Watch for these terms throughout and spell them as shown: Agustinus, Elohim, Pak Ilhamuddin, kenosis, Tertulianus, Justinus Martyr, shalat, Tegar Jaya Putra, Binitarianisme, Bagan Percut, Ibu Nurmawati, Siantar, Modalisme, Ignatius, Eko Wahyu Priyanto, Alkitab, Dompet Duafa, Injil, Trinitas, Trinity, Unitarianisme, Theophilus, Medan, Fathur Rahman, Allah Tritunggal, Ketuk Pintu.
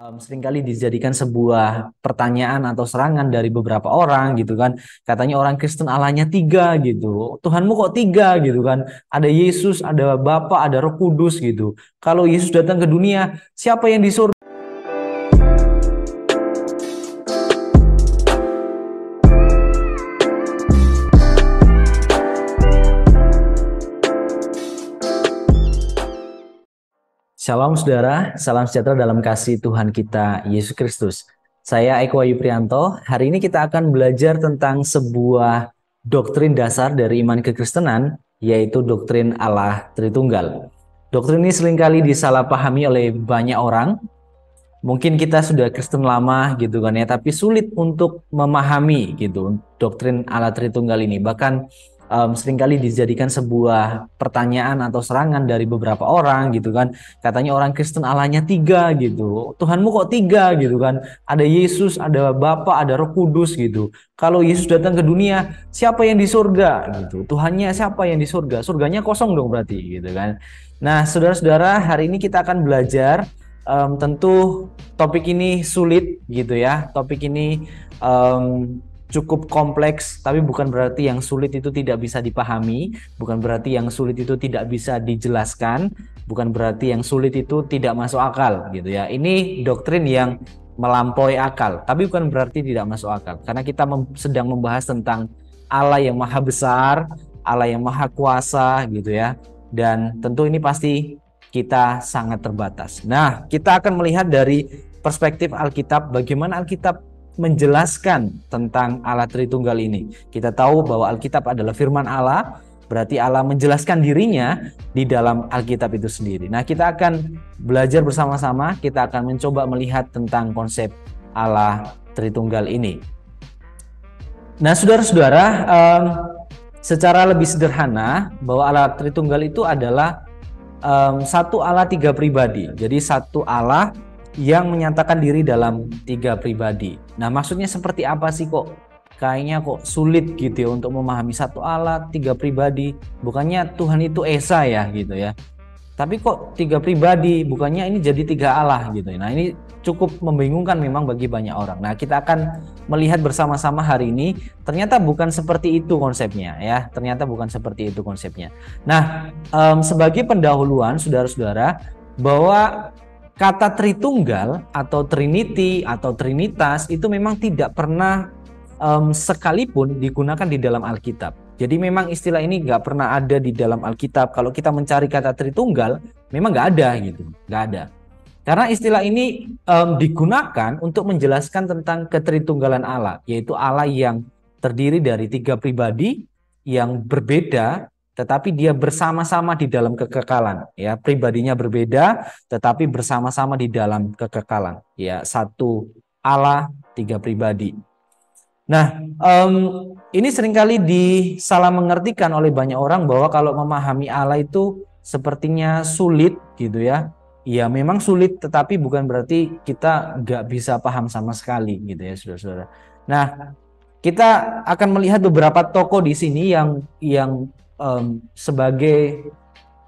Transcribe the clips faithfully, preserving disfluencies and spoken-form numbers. um, seringkali dijadikan sebuah pertanyaan atau serangan dari beberapa orang gitu kan. Katanya orang Kristen Allahnya tiga gitu. Tuhanmu kok tiga gitu kan. Ada Yesus, ada Bapa, ada Roh Kudus gitu. Kalau Yesus datang ke dunia, siapa yang di surga? Salam saudara, salam sejahtera dalam kasih Tuhan kita, Yesus Kristus. Saya Eko Wahyu Priyanto, hari ini kita akan belajar tentang sebuah doktrin dasar dari iman kekristenan, yaitu doktrin Allah Tritunggal. Doktrin ini seringkali disalahpahami oleh banyak orang. Mungkin kita sudah Kristen lama gitu kan ya, tapi sulit untuk memahami gitu doktrin Allah Tritunggal ini. Bahkan Um, seringkali dijadikan sebuah pertanyaan atau serangan dari beberapa orang gitu kan. Katanya orang Kristen Allahnya tiga gitu. Tuhanmu kok tiga gitu kan. Ada Yesus, ada Bapa, ada Roh Kudus gitu. Kalau Yesus datang ke dunia, siapa yang di surga gitu. Tuhannya siapa yang di surga? Surganya kosong dong berarti gitu kan. Nah saudara-saudara, hari ini kita akan belajar. Um, tentu topik ini sulit gitu ya. Topik ini Um, cukup kompleks, tapi bukan berarti yang sulit itu tidak bisa dipahami, bukan berarti yang sulit itu tidak bisa dijelaskan, bukan berarti yang sulit itu tidak masuk akal gitu ya. Ini doktrin yang melampaui akal, tapi bukan berarti tidak masuk akal, karena kita mem sedang membahas tentang Allah yang maha besar, Allah yang maha kuasa gitu ya, dan tentu ini pasti kita sangat terbatas. Nah, kita akan melihat dari perspektif Alkitab, bagaimana Alkitab menjelaskan tentang Allah Tritunggal ini. Kita tahu bahwa Alkitab adalah firman Allah, berarti Allah menjelaskan dirinya di dalam Alkitab itu sendiri. Nah, kita akan belajar bersama-sama, kita akan mencoba melihat tentang konsep Allah Tritunggal ini. Nah, saudara-saudara, um, secara lebih sederhana, bahwa Allah Tritunggal itu adalah um, satu Allah tiga pribadi. Jadi satu Allah yang menyatakan diri dalam tiga pribadi. Nah, maksudnya seperti apa sih kok? Kayaknya kok sulit gitu ya untuk memahami satu Allah, tiga pribadi. Bukannya Tuhan itu Esa ya gitu ya. Tapi kok tiga pribadi, bukannya ini jadi tiga Allah gitu ya. Nah, ini cukup membingungkan memang bagi banyak orang. Nah, kita akan melihat bersama-sama hari ini, ternyata bukan seperti itu konsepnya ya. Ternyata bukan seperti itu konsepnya. Nah, um, sebagai pendahuluan saudara-saudara, bahwa kata Tritunggal atau Trinity atau Trinitas itu memang tidak pernah um, sekalipun digunakan di dalam Alkitab. Jadi memang istilah ini nggak pernah ada di dalam Alkitab. Kalau kita mencari kata Tritunggal, memang nggak ada gitu, nggak ada. Karena istilah ini um, digunakan untuk menjelaskan tentang ketritunggalan Allah, yaitu Allah yang terdiri dari tiga pribadi yang berbeda, tetapi dia bersama-sama di dalam kekekalan ya. Pribadinya berbeda tetapi bersama-sama di dalam kekekalan ya, satu Allah tiga pribadi. Nah, um, ini seringkali disalah mengertikan oleh banyak orang bahwa kalau memahami Allah itu sepertinya sulit gitu ya. Ya memang sulit, tetapi bukan berarti kita nggak bisa paham sama sekali gitu ya saudara-saudara. Nah, kita akan melihat beberapa tokoh di sini yang yang Um, sebagai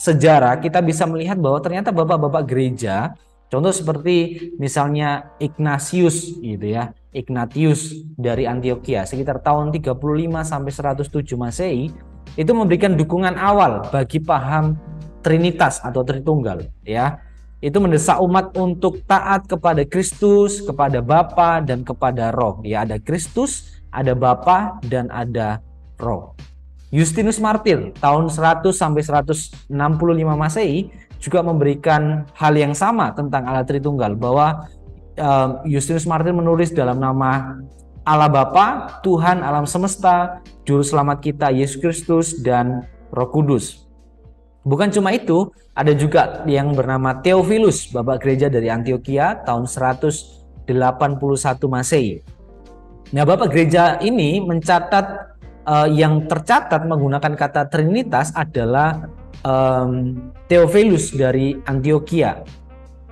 sejarah kita bisa melihat bahwa ternyata bapak-bapak gereja, contoh seperti misalnya Ignatius gitu ya, Ignatius dari Antioquia sekitar tahun tiga puluh lima sampai seratus tujuh Masehi, itu memberikan dukungan awal bagi paham Trinitas atau Tritunggal ya. Itu mendesak umat untuk taat kepada Kristus, kepada Bapa dan kepada Roh. Ya, ada Kristus, ada Bapa dan ada Roh. Justinus Martyr tahun seratus sampai seratus enam puluh lima Masehi juga memberikan hal yang sama tentang Allah Tritunggal, bahwa um, Justinus Martyr menulis dalam nama Allah Bapa, Tuhan alam semesta, juru selamat kita Yesus Kristus dan Roh Kudus. Bukan cuma itu, ada juga yang bernama Theophilus, bapak gereja dari Antioquia tahun seratus delapan puluh satu Masehi. Nah, bapak gereja ini mencatat Uh, yang tercatat menggunakan kata Trinitas adalah um, Theophilus dari Antioquia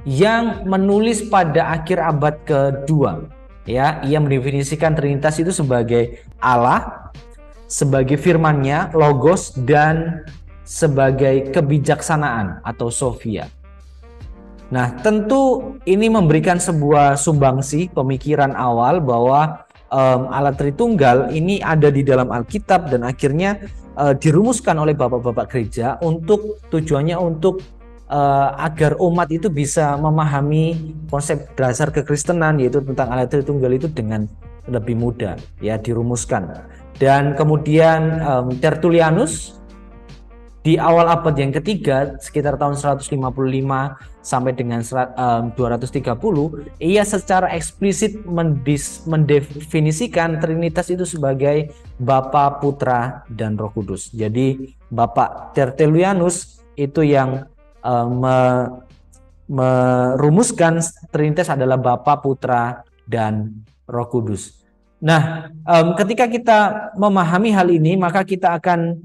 yang menulis pada akhir abad kedua. Ya, ia mendefinisikan Trinitas itu sebagai Allah, sebagai firman-Nya, Logos, dan sebagai kebijaksanaan atau Sofia. Nah, tentu ini memberikan sebuah sumbangsi pemikiran awal bahwa um, Allah Tritunggal ini ada di dalam Alkitab dan akhirnya uh, dirumuskan oleh bapak-bapak gereja untuk tujuannya untuk uh, agar umat itu bisa memahami konsep dasar kekristenan, yaitu tentang Allah Tritunggal itu dengan lebih mudah, ya, dirumuskan. Dan kemudian um, Tertulianus di awal abad yang ketiga, sekitar tahun seratus lima puluh lima sampai dengan dua ratus tiga puluh, ia secara eksplisit mendefinisikan Trinitas itu sebagai Bapa, Putra, dan Roh Kudus. Jadi Bapak Tertullianus itu yang uh, me, merumuskan Trinitas adalah Bapa, Putra, dan Roh Kudus. Nah, um, ketika kita memahami hal ini, maka kita akan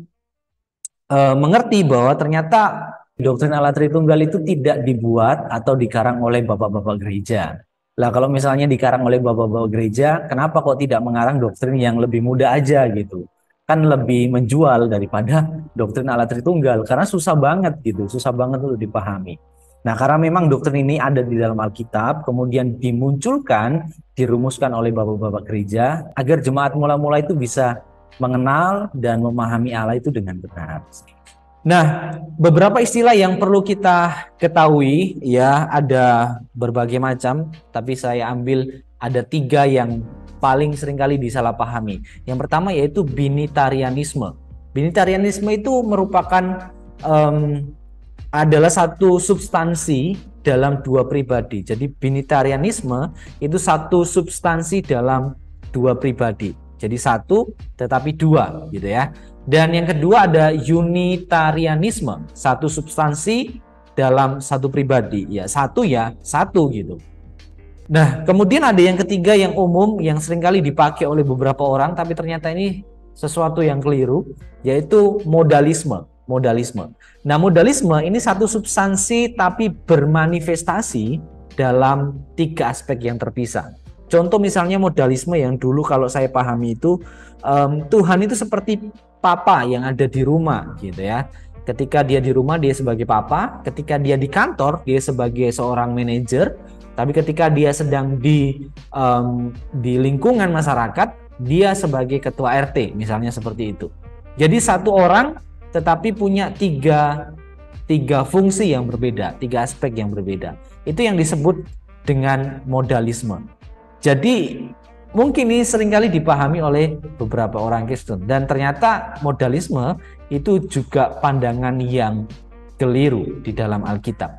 Uh, mengerti bahwa ternyata doktrin Allah Tritunggal itu tidak dibuat atau dikarang oleh bapak-bapak gereja. Lah kalau misalnya dikarang oleh bapak-bapak gereja, kenapa kok tidak mengarang doktrin yang lebih mudah aja gitu? Kan lebih menjual daripada doktrin Allah Tritunggal, karena susah banget gitu, susah banget untuk dipahami. Nah, karena memang doktrin ini ada di dalam Alkitab, kemudian dimunculkan, dirumuskan oleh bapak-bapak gereja agar jemaat mula-mula itu bisa mengenal dan memahami Allah itu dengan benar. Nah, beberapa istilah yang perlu kita ketahui, ya, ada berbagai macam, tapi saya ambil ada tiga yang paling seringkali disalahpahami. Yang pertama yaitu binitarianisme. Binitarianisme itu merupakan um, adalah satu substansi dalam dua pribadi. Jadi binitarianisme itu satu substansi dalam dua pribadi. Jadi satu tetapi dua gitu ya. Dan yang kedua ada unitarianisme, satu substansi dalam satu pribadi, ya satu ya satu gitu. Nah, kemudian ada yang ketiga yang umum yang seringkali dipakai oleh beberapa orang, tapi ternyata ini sesuatu yang keliru, yaitu modalisme. Modalisme. Nah, modalisme ini satu substansi tapi bermanifestasi dalam tiga aspek yang terpisah. Contoh misalnya modalisme yang dulu kalau saya pahami itu um, Tuhan itu seperti papa yang ada di rumah gitu ya. Ketika dia di rumah dia sebagai papa, ketika dia di kantor dia sebagai seorang manajer, tapi ketika dia sedang di um, di lingkungan masyarakat dia sebagai ketua R T misalnya, seperti itu. Jadi satu orang tetapi punya tiga tiga fungsi yang berbeda, tiga aspek yang berbeda. Itu yang disebut dengan modalisme. Jadi mungkin ini seringkali dipahami oleh beberapa orang Kristen, dan ternyata modalisme itu juga pandangan yang keliru di dalam Alkitab.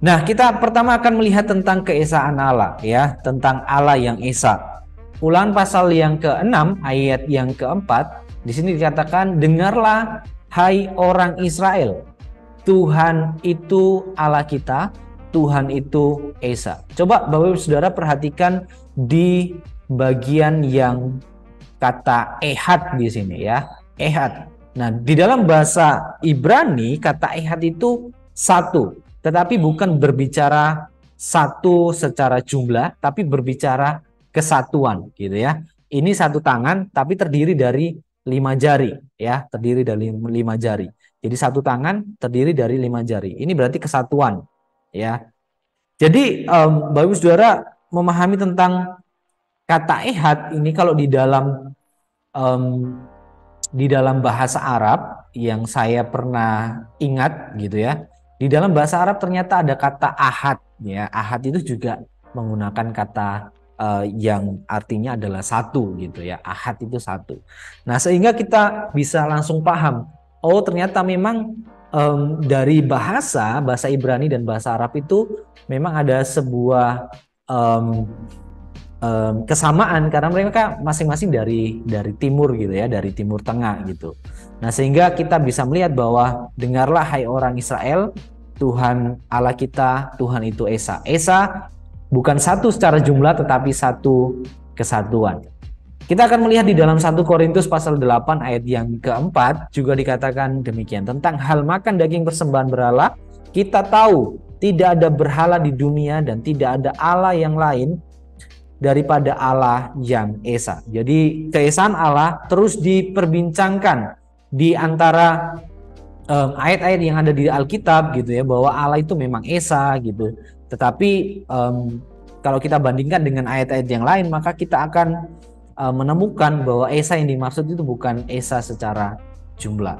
Nah, kita pertama akan melihat tentang keesaan Allah, ya, tentang Allah yang esa. Ulangan pasal yang keenam ayat yang keempat, di sini dikatakan, dengarlah hai orang Israel, Tuhan itu Allah kita, Tuhan itu esa. Coba Bapak Ibu Saudara perhatikan di bagian yang kata ehad di sini ya, ehad. Nah, di dalam bahasa Ibrani kata ehad itu satu, tetapi bukan berbicara satu secara jumlah, tapi berbicara kesatuan gitu ya. Ini satu tangan tapi terdiri dari lima jari ya, terdiri dari lima jari. Jadi satu tangan terdiri dari lima jari. Ini berarti kesatuan. Ya, jadi um, Bapak Ibu Saudara memahami tentang kata ehad ini kalau di dalam um, di dalam bahasa Arab yang saya pernah ingat gitu ya, di dalam bahasa Arab ternyata ada kata ahad ya, ahad itu juga menggunakan kata uh, yang artinya adalah satu gitu ya, ahad itu satu. Nah, sehingga kita bisa langsung paham, oh ternyata memang Um, dari bahasa, bahasa Ibrani dan bahasa Arab itu memang ada sebuah um, um, kesamaan karena mereka masing-masing dari dari timur gitu ya, dari timur tengah gitu. Nah, sehingga kita bisa melihat bahwa dengarlah hai orang Israel, Tuhan Allah kita, Tuhan itu esa. Esa bukan satu secara jumlah tetapi satu kesatuan. Kita akan melihat di dalam satu Korintus pasal delapan ayat yang keempat juga dikatakan demikian. Tentang hal makan daging persembahan berhala, kita tahu tidak ada berhala di dunia dan tidak ada Allah yang lain daripada Allah yang esa. Jadi keesaan Allah terus diperbincangkan di antara um, ayat-ayat yang ada di Alkitab gitu ya, bahwa Allah itu memang esa gitu. Tetapi um, kalau kita bandingkan dengan ayat-ayat yang lain, maka kita akan uh, menemukan bahwa esa yang dimaksud itu bukan esa secara jumlah.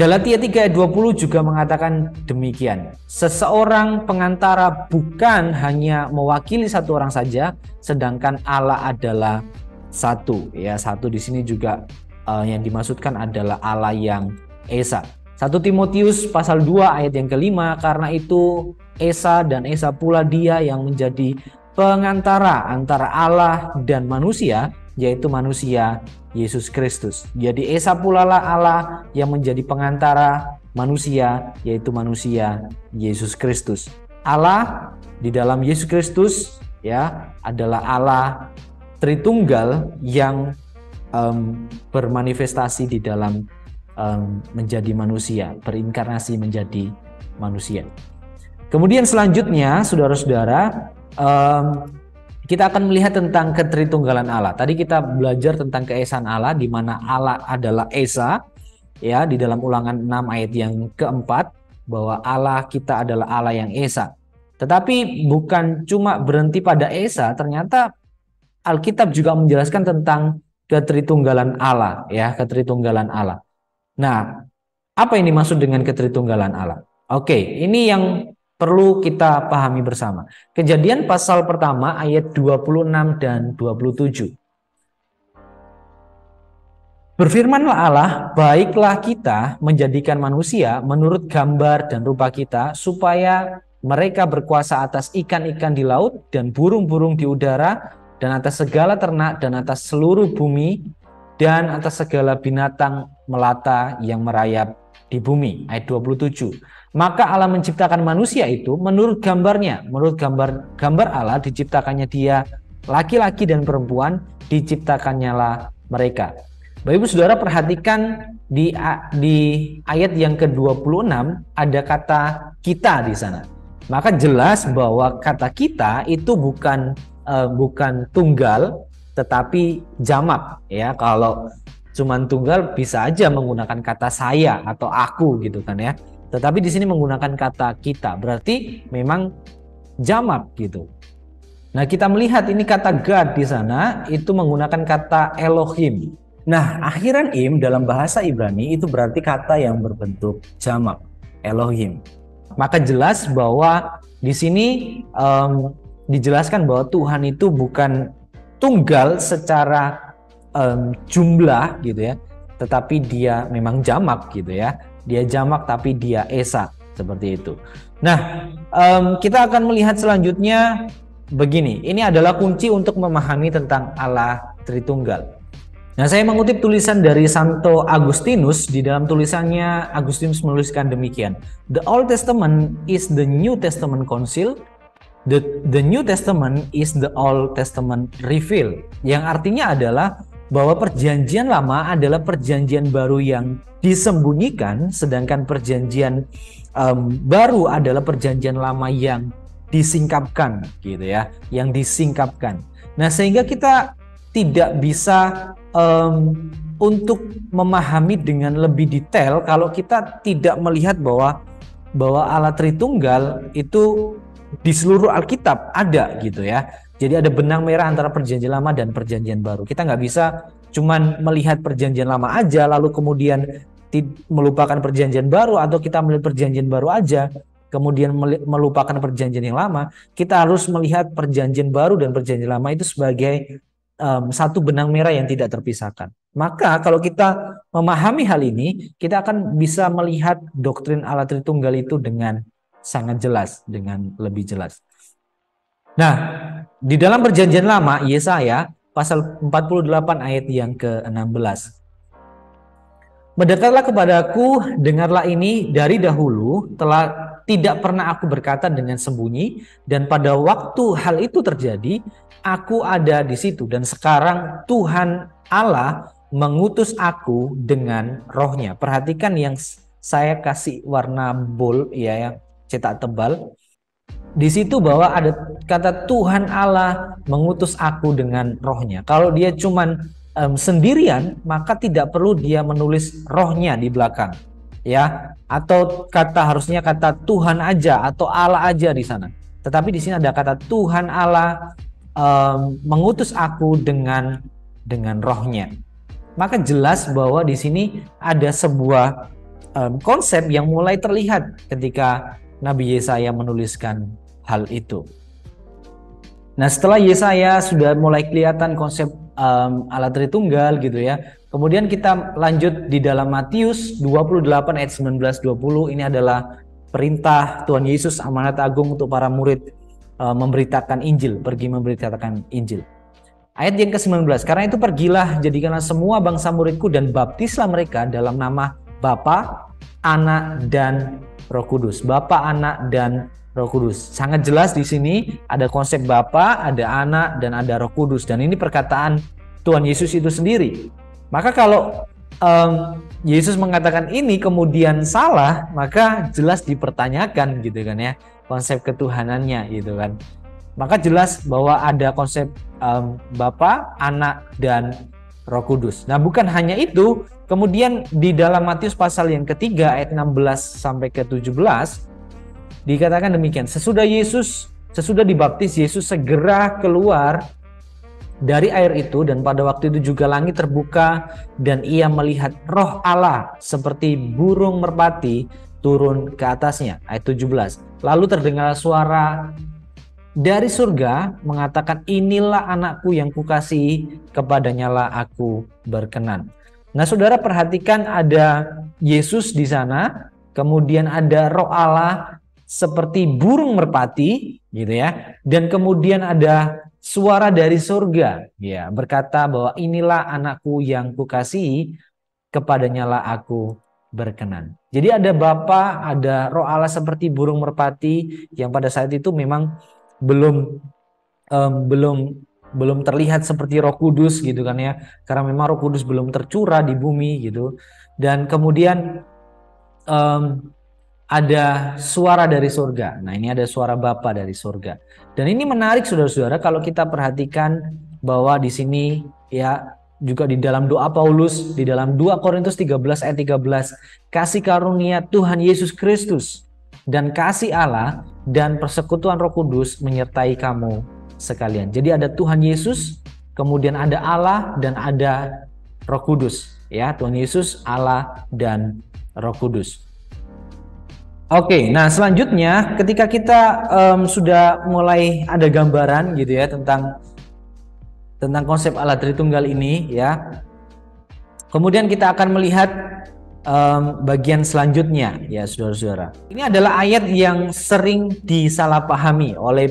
Galatia tiga ayat dua puluh juga mengatakan demikian. Seseorang pengantara bukan hanya mewakili satu orang saja, sedangkan Allah adalah satu. Ya, satu di sini juga uh, yang dimaksudkan adalah Allah yang esa. satu Timotius pasal dua ayat yang kelima, karena itu esa dan esa pula dia yang menjadi pengantara antara Allah dan manusia, yaitu manusia Yesus Kristus. Jadi esa pula lah Allah yang menjadi pengantara manusia, yaitu manusia Yesus Kristus. Allah di dalam Yesus Kristus ya adalah Allah Tritunggal yang um, bermanifestasi di dalam um, menjadi manusia, berinkarnasi menjadi manusia. Kemudian selanjutnya saudara-saudara, um, kita akan melihat tentang ketritunggalan Allah. Tadi kita belajar tentang keesaan Allah, di mana Allah adalah esa, ya, di dalam Ulangan enam ayat yang keempat, bahwa Allah kita adalah Allah yang esa. Tetapi bukan cuma berhenti pada esa, ternyata Alkitab juga menjelaskan tentang ketritunggalan Allah, ya, ketritunggalan Allah. Nah, apa yang dimaksud dengan ketritunggalan Allah? Oke, ini yang perlu kita pahami bersama. Kejadian pasal pertama ayat dua puluh enam dan dua puluh tujuh. Berfirmanlah Allah, baiklah kita menjadikan manusia menurut gambar dan rupa kita, supaya mereka berkuasa atas ikan-ikan di laut dan burung-burung di udara, dan atas segala ternak dan atas seluruh bumi, dan atas segala binatang melata yang merayap di bumi. Ayat dua puluh tujuh. Maka Allah menciptakan manusia itu menurut gambarnya. Menurut gambar gambar Allah diciptakannya dia, laki-laki dan perempuan diciptakannya lah mereka. Bapak Ibu Saudara, perhatikan di di ayat yang ke dua puluh enam ada kata kita di sana. Maka jelas bahwa kata kita itu bukan eh, bukan tunggal tetapi jamak ya. Kalau cuman tunggal bisa aja menggunakan kata saya atau aku gitu kan ya. Tetapi di sini menggunakan kata kita, berarti memang jamak gitu. Nah, kita melihat ini kata God di sana itu menggunakan kata Elohim. Nah, akhiran im dalam bahasa Ibrani itu berarti kata yang berbentuk jamak, Elohim. Maka jelas bahwa di sini um, dijelaskan bahwa Tuhan itu bukan tunggal secara um, jumlah gitu ya, tetapi dia memang jamak gitu ya. Dia jamak tapi dia esa, seperti itu. Nah, um, kita akan melihat selanjutnya begini. Ini adalah kunci untuk memahami tentang Allah Tritunggal. Nah, saya mengutip tulisan dari Santo Agustinus. Di dalam tulisannya, Agustinus menuliskan demikian. The Old Testament is the New Testament Council. The, the New Testament is the Old Testament Reveal. Yang artinya adalah bahwa perjanjian lama adalah perjanjian baru yang disembunyikan, sedangkan perjanjian um, baru adalah perjanjian lama yang disingkapkan gitu ya, yang disingkapkan. Nah, sehingga kita tidak bisa um, untuk memahami dengan lebih detail kalau kita tidak melihat bahwa bahwa Allah Tritunggal itu di seluruh Alkitab ada gitu ya. Jadi ada benang merah antara perjanjian lama dan perjanjian baru. Kita nggak bisa cuman melihat perjanjian lama aja lalu kemudian melupakan perjanjian baru, atau kita melihat perjanjian baru aja kemudian melupakan perjanjian yang lama. Kita harus melihat perjanjian baru dan perjanjian lama itu sebagai um, satu benang merah yang tidak terpisahkan. Maka kalau kita memahami hal ini, kita akan bisa melihat doktrin Allah Tritunggal itu dengan sangat jelas, dengan lebih jelas. Nah, di dalam perjanjian lama, Yesaya pasal empat puluh delapan ayat yang ke enam belas. Mendekatlah kepadaku, dengarlah ini dari dahulu, telah tidak pernah aku berkata dengan sembunyi, dan pada waktu hal itu terjadi, aku ada di situ, dan sekarang Tuhan Allah mengutus aku dengan rohnya. Perhatikan yang saya kasih warna bold, ya, yang cetak tebal. Di situ bahwa ada kata Tuhan Allah mengutus aku dengan rohnya. Kalau dia cuman um, sendirian, maka tidak perlu dia menulis rohnya di belakang. ya, atau kata harusnya kata Tuhan aja atau Allah aja di sana. Tetapi di sini ada kata Tuhan Allah um, mengutus aku dengan dengan rohnya. Maka jelas bahwa di sini ada sebuah um, konsep yang mulai terlihat ketika Nabi Yesaya menuliskan hal itu. Nah, setelah Yesaya sudah mulai kelihatan konsep um, Allah Tritunggal gitu ya. Kemudian kita lanjut di dalam Matius dua puluh delapan ayat sembilan belas sampai dua puluh. Ini adalah perintah Tuhan Yesus amanat agung untuk para murid uh, memberitakan Injil, pergi memberitakan Injil. Ayat yang ke-sembilan belas. Karena itu pergilah, jadikanlah semua bangsa muridku dan baptislah mereka dalam nama Bapa, Anak dan Roh Kudus. Bapa, Anak dan Roh Kudus. Sangat jelas di sini ada konsep Bapa, ada Anak, dan ada Roh Kudus. Dan ini perkataan Tuhan Yesus itu sendiri. Maka kalau um, Yesus mengatakan ini kemudian salah, maka jelas dipertanyakan gitu kan ya, konsep ketuhanannya gitu kan. Maka jelas bahwa ada konsep um, Bapa, Anak, dan Roh Kudus. Nah, bukan hanya itu, kemudian di dalam Matius pasal yang ketiga ayat enam belas sampai ke tujuh belas dikatakan demikian, sesudah Yesus, sesudah dibaptis, Yesus segera keluar dari air itu, dan pada waktu itu juga langit terbuka dan ia melihat Roh Allah seperti burung merpati turun ke atasnya. Ayat tujuh belas, lalu terdengar suara dari surga mengatakan, inilah anakku yang kukasihi, kepadanyalah aku berkenan. Nah, saudara perhatikan ada Yesus di sana, kemudian ada Roh Allah seperti burung merpati gitu ya, dan kemudian ada suara dari surga ya berkata bahwa inilah anakku yang kukasihi, kepadanyalah aku berkenan. Jadi ada Bapa, ada Roh Allah seperti burung merpati yang pada saat itu memang belum um, belum belum terlihat seperti Roh Kudus gitu kan ya, karena memang Roh Kudus belum tercurah di bumi gitu. Dan kemudian um, ada suara dari surga. Nah, ini ada suara Bapa dari surga. Dan ini menarik saudara-saudara kalau kita perhatikan bahwa di sini ya, juga di dalam doa Paulus di dalam dua Korintus tiga belas ayat tiga belas, kasih karunia Tuhan Yesus Kristus dan kasih Allah dan persekutuan Roh Kudus menyertai kamu sekalian. Jadi ada Tuhan Yesus, kemudian ada Allah dan ada Roh Kudus ya, Tuhan Yesus, Allah dan Roh Kudus. Oke, okay, nah selanjutnya ketika kita um, sudah mulai ada gambaran gitu ya tentang tentang konsep Allah Tritunggal ini ya, kemudian kita akan melihat um, bagian selanjutnya ya saudara-saudara. Ini adalah ayat yang sering disalahpahami oleh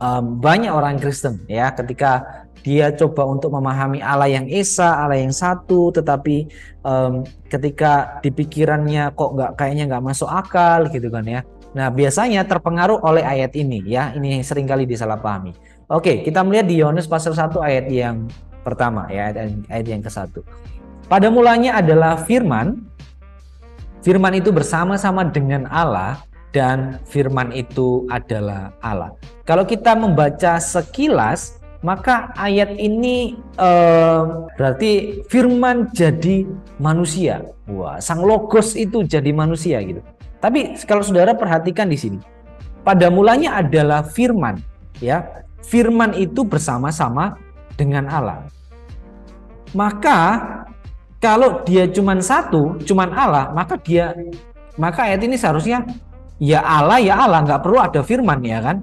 um, banyak orang Kristen ya, ketika dia coba untuk memahami Allah yang Esa, Allah yang satu, tetapi um, ketika di pikirannya kok nggak, kayaknya nggak masuk akal gitu kan ya. Nah, biasanya terpengaruh oleh ayat ini ya, ini seringkali disalahpahami. Oke, kita melihat di Yohanes pasal satu ayat yang pertama ya, ayat, ayat yang ke-satu. Pada mulanya adalah firman, firman itu bersama-sama dengan Allah, dan firman itu adalah Allah. Kalau kita membaca sekilas, maka ayat ini um, berarti firman jadi manusia. Wah, sang logos itu jadi manusia gitu. Tapi kalau saudara perhatikan di sini, pada mulanya adalah firman ya. Firman itu bersama-sama dengan Allah. Maka kalau dia cuman satu, cuman Allah, maka dia maka ayat ini seharusnya ya Allah ya Allah, nggak perlu ada firman ya kan?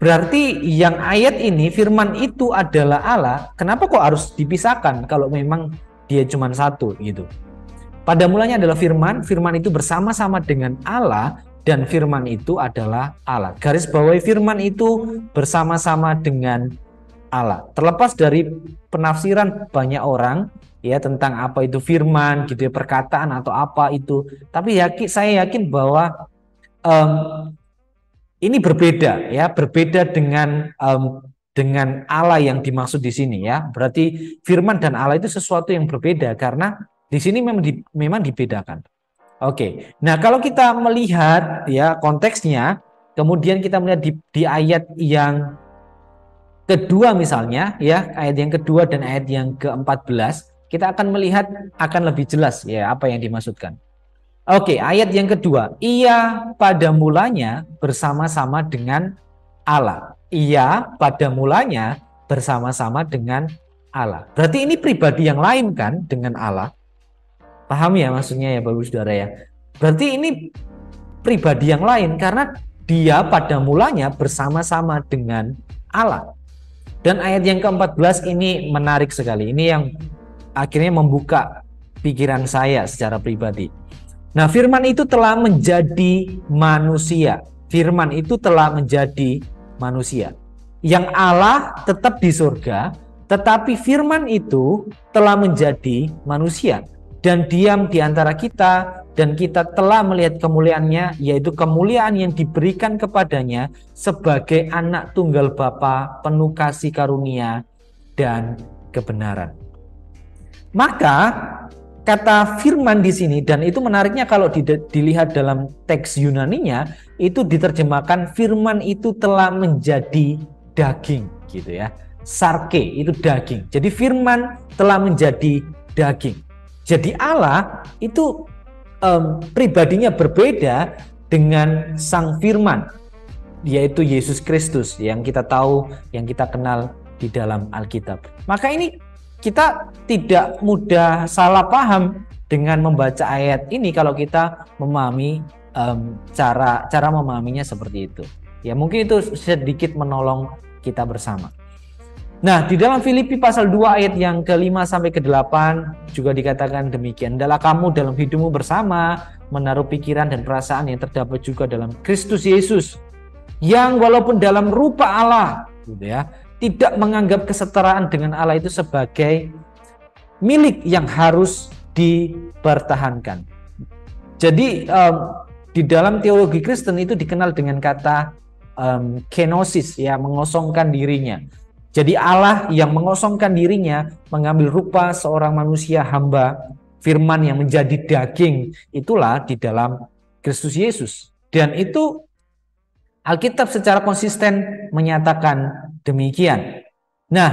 Berarti yang ayat ini, firman itu adalah Allah, kenapa kok harus dipisahkan kalau memang dia cuma satu gitu. Pada mulanya adalah firman, firman itu bersama-sama dengan Allah, dan firman itu adalah Allah. Garis bawahi, firman itu bersama-sama dengan Allah. Terlepas dari penafsiran banyak orang ya tentang apa itu firman gitu ya, perkataan atau apa itu, tapi yakin, saya yakin bahwa um, ini berbeda ya, berbeda dengan um, dengan Allah yang dimaksud di sini ya. Berarti firman dan Allah itu sesuatu yang berbeda karena di sini memang di, memang dibedakan. Oke. Nah, kalau kita melihat ya konteksnya, kemudian kita melihat di, di ayat yang kedua misalnya ya, ayat yang kedua dan ayat yang keempat belas, kita akan melihat akan lebih jelas ya apa yang dimaksudkan. Oke, ayat yang kedua. Ia pada mulanya bersama-sama dengan Allah. Ia pada mulanya bersama-sama dengan Allah. Berarti ini pribadi yang lain kan dengan Allah. Paham ya maksudnya ya Bapak Saudara ya. Berarti ini pribadi yang lain karena dia pada mulanya bersama-sama dengan Allah. Dan ayat yang keempat belas ini menarik sekali. Ini yang akhirnya membuka pikiran saya secara pribadi. Nah, firman itu telah menjadi manusia. Firman itu telah menjadi manusia. Yang Allah tetap di surga, tetapi firman itu telah menjadi manusia dan diam di antara kita, dan kita telah melihat kemuliaannya, yaitu kemuliaan yang diberikan kepadanya sebagai anak tunggal Bapa, penuh kasih karunia dan kebenaran. Maka kata firman di sini, dan itu menariknya kalau dilihat dalam teks Yunaninya, itu diterjemahkan firman itu telah menjadi daging, gitu ya. Sarke itu daging. Jadi firman telah menjadi daging. Jadi Allah itu um, pribadinya berbeda dengan sang firman, yaitu Yesus Kristus yang kita tahu, yang kita kenal di dalam Alkitab. Maka ini kita tidak mudah salah paham dengan membaca ayat ini kalau kita memahami um, cara cara memahaminya seperti itu. Ya mungkin itu sedikit menolong kita bersama. Nah, di dalam Filipi pasal dua ayat yang kelima sampai ke-delapan juga dikatakan demikian. Hendaklah kamu dalam hidupmu bersama menaruh pikiran dan perasaan yang terdapat juga dalam Kristus Yesus, yang walaupun dalam rupa Allah, gitu ya, tidak menganggap kesetaraan dengan Allah itu sebagai milik yang harus dipertahankan. Jadi um, di dalam teologi Kristen itu dikenal dengan kata um, kenosis, ya, mengosongkan dirinya. Jadi Allah yang mengosongkan dirinya mengambil rupa seorang manusia hamba, firman yang menjadi daging itulah di dalam Kristus Yesus. Dan itu Alkitab secara konsisten menyatakan demikian. Nah,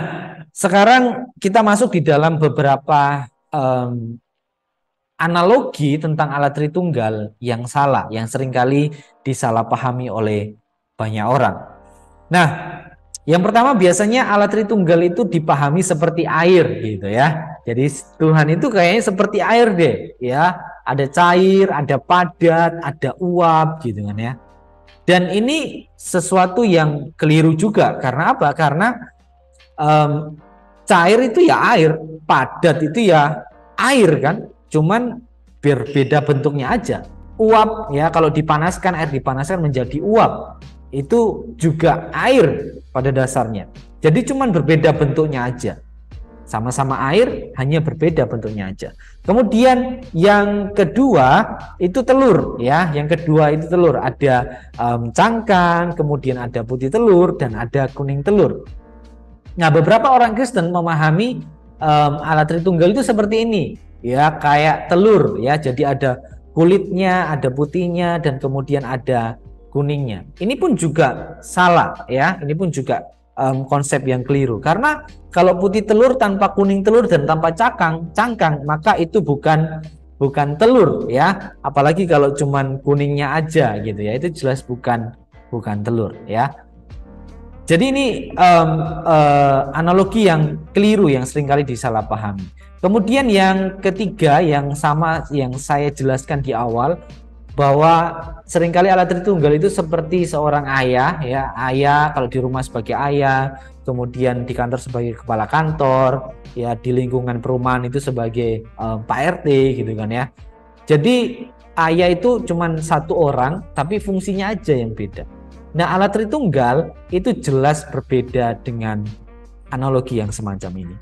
sekarang kita masuk di dalam beberapa um, analogi tentang Allah Tritunggal yang salah, yang seringkali disalahpahami oleh banyak orang. Nah, yang pertama biasanya Allah Tritunggal itu dipahami seperti air, gitu ya. Jadi Tuhan itu kayaknya seperti air deh, ya. Ada cair, ada padat, ada uap, gitu kan ya. Dan ini sesuatu yang keliru juga. Karena apa? Karena um, cair itu ya air, padat itu ya air kan. Cuman berbeda bentuknya aja. Uap ya, kalau dipanaskan, air dipanaskan menjadi uap. Itu juga air pada dasarnya. Jadi cuman berbeda bentuknya aja. Sama-sama air, hanya berbeda bentuknya aja. Kemudian yang kedua itu telur, ya. Yang kedua itu telur. Ada um, cangkang, kemudian ada putih telur dan ada kuning telur. Nah, beberapa orang Kristen memahami um, Allah Tritunggal itu seperti ini, ya, kayak telur, ya. Jadi ada kulitnya, ada putihnya, dan kemudian ada kuningnya. Ini pun juga salah, ya. Ini pun juga Um, konsep yang keliru, karena kalau putih telur tanpa kuning telur dan tanpa cangkang, cangkang maka itu bukan bukan telur, ya. Apalagi kalau cuman kuningnya aja, gitu ya, itu jelas bukan bukan telur, ya. Jadi ini um, uh, analogi yang keliru yang seringkali disalahpahami. Kemudian yang ketiga yang sama yang saya jelaskan di awal, bahwa seringkali Allah Tritunggal itu seperti seorang ayah, ya, ayah kalau di rumah sebagai ayah, kemudian di kantor sebagai kepala kantor, ya, di lingkungan perumahan itu sebagai um, Pak R T, gitu kan ya. Jadi ayah itu cuman satu orang, tapi fungsinya aja yang beda. Nah, Allah Tritunggal itu jelas berbeda dengan analogi yang semacam ini.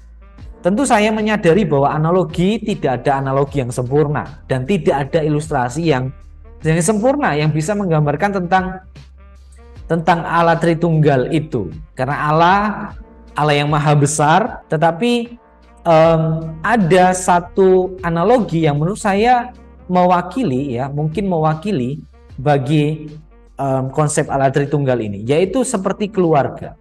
Tentu saya menyadari bahwa analogi, tidak ada analogi yang sempurna dan tidak ada ilustrasi yang yang sempurna yang bisa menggambarkan tentang tentang Allah Tritunggal itu, karena Allah Allah yang maha besar, tetapi um, ada satu analogi yang menurut saya mewakili, ya, mungkin mewakili bagi um, konsep Allah Tritunggal ini, yaitu seperti keluarga.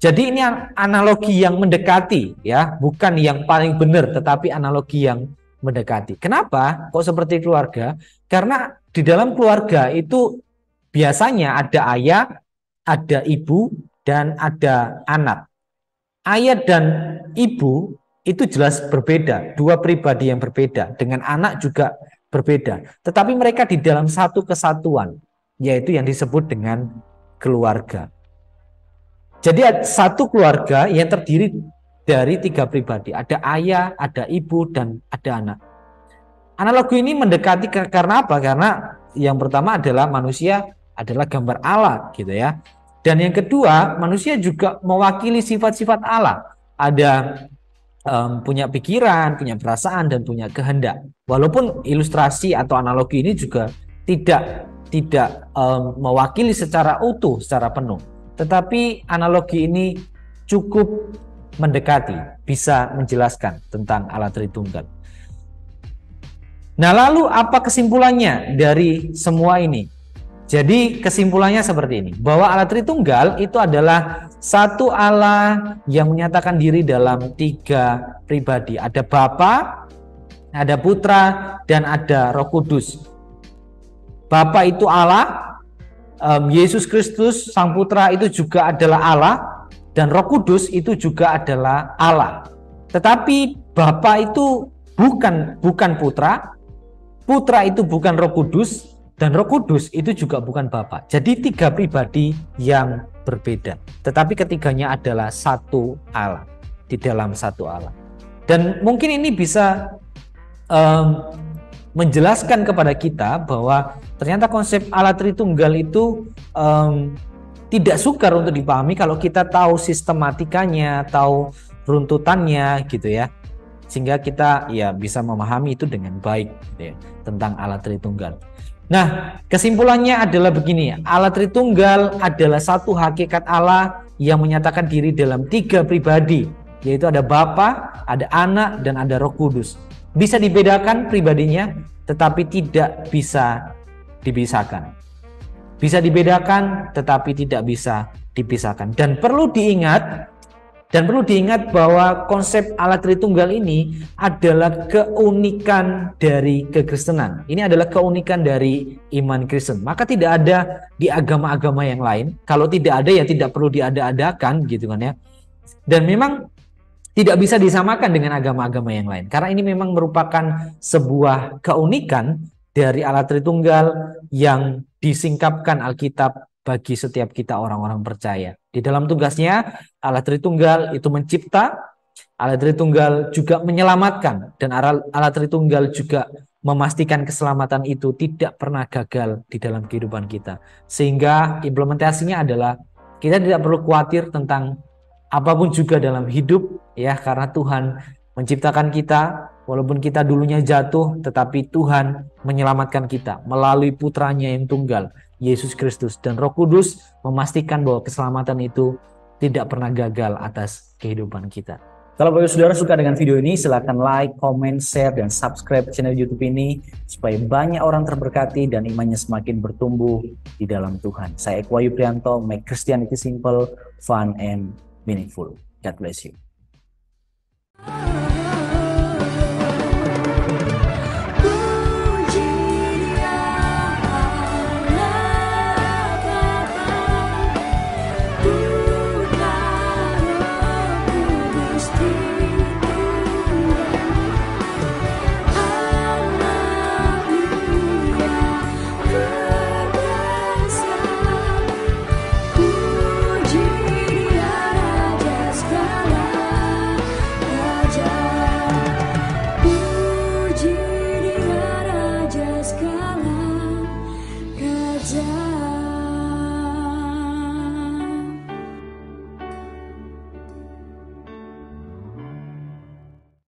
Jadi ini analogi yang mendekati, ya, bukan yang paling benar, tetapi analogi yang mendekati. Kenapa kok seperti keluarga? Karena di dalam keluarga itu biasanya ada ayah, ada ibu, dan ada anak. Ayah dan ibu itu jelas berbeda, dua pribadi yang berbeda, dengan anak juga berbeda. Tetapi mereka di dalam satu kesatuan, yaitu yang disebut dengan keluarga. Jadi satu keluarga yang terdiri dari tiga pribadi, ada ayah, ada ibu, dan ada anak. Analogi ini mendekati ke, karena apa? Karena yang pertama adalah manusia adalah gambar Allah, gitu ya. Dan yang kedua, manusia juga mewakili sifat-sifat Allah. Ada um, punya pikiran, punya perasaan, dan punya kehendak. Walaupun ilustrasi atau analogi ini juga tidak tidak um, mewakili secara utuh, secara penuh. Tetapi analogi ini cukup mendekati, bisa menjelaskan tentang Allah Tritunggal. Nah, lalu apa kesimpulannya dari semua ini? Jadi kesimpulannya seperti ini, bahwa Allah Tritunggal itu adalah satu Allah yang menyatakan diri dalam tiga pribadi. Ada Bapa, ada Putra, dan ada Roh Kudus. Bapa itu Allah, Yesus Kristus Sang Putra itu juga adalah Allah, dan Roh Kudus itu juga adalah Allah. Tetapi Bapa itu bukan bukan Putra, Putra itu bukan Roh Kudus, dan Roh Kudus itu juga bukan Bapa. Jadi tiga pribadi yang berbeda, tetapi ketiganya adalah satu Allah, di dalam satu Allah. Dan mungkin ini bisa um, menjelaskan kepada kita bahwa ternyata konsep Allah Tritunggal itu um, tidak sukar untuk dipahami kalau kita tahu sistematikanya, tahu runtutannya, gitu ya. Sehingga kita ya bisa memahami itu dengan baik, gitu ya, tentang Allah Tritunggal. Nah, kesimpulannya adalah begini, Allah Tritunggal adalah satu hakikat Allah yang menyatakan diri dalam tiga pribadi, yaitu ada Bapa, ada Anak, dan ada Roh Kudus. Bisa dibedakan pribadinya, tetapi tidak bisa dipisahkan. Bisa dibedakan tetapi tidak bisa dipisahkan. Dan perlu diingat dan perlu diingat bahwa konsep Allah Tritunggal ini adalah keunikan dari kekristenan. Ini adalah keunikan dari iman Kristen. Maka tidak ada di agama-agama yang lain. Kalau tidak ada ya tidak perlu diada-adakan, gitu kan ya. Dan memang tidak bisa disamakan dengan agama-agama yang lain. Karena ini memang merupakan sebuah keunikan dari Allah Tritunggal yang disingkapkan Alkitab bagi setiap kita orang-orang percaya. Di dalam tugasnya, Allah Tritunggal itu mencipta, Allah Tritunggal juga menyelamatkan, dan Allah Tritunggal juga memastikan keselamatan itu tidak pernah gagal di dalam kehidupan kita. Sehingga implementasinya adalah kita tidak perlu khawatir tentang apapun juga dalam hidup, ya, karena Tuhan menciptakan kita. Walaupun kita dulunya jatuh, tetapi Tuhan menyelamatkan kita melalui Putranya yang tunggal, Yesus Kristus. Dan Roh Kudus memastikan bahwa keselamatan itu tidak pernah gagal atas kehidupan kita. Kalau Bapak Saudara suka dengan video ini, silakan like, comment, share, dan subscribe channel YouTube ini supaya banyak orang terberkati dan imannya semakin bertumbuh di dalam Tuhan. Saya Eko Wahyu Priyanto, make Christianity simple, fun, and meaningful. God bless you.